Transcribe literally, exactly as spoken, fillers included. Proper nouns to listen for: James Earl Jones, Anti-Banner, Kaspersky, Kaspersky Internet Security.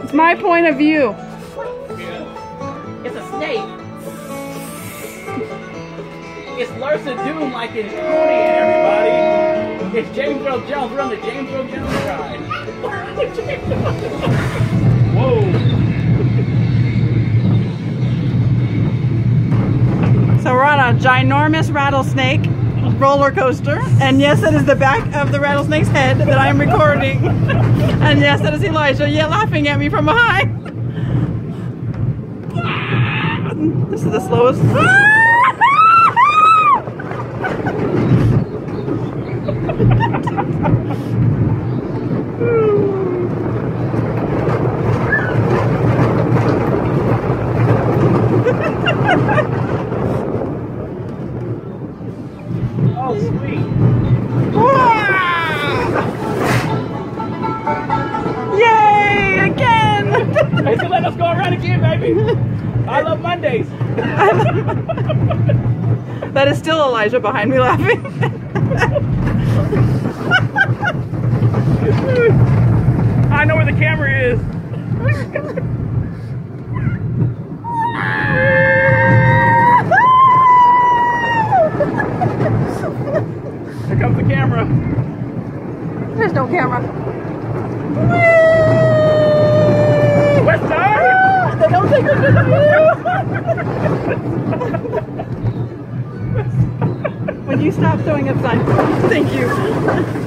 It's my point of view. It's a snake. It's Larsa Doom like it's Cody and everybody. It's James Earl Jones. We're on the James Earl Jones ride. Whoa. So we're on a ginormous rattlesnake roller coaster, and yes, that is the back of the rattlesnake's head that I am recording. And yes, that is Elijah, yeah, laughing at me from behind. This is the slowest. Oh, sweet. Yay, again! They still let us go around again, baby. I love Mondays. I love... That is still Elijah behind me laughing. I know where the camera is. Here comes the camera. There's no camera. Whee! West side! They don't take pictures of you! When you stop throwing up signs, thank you.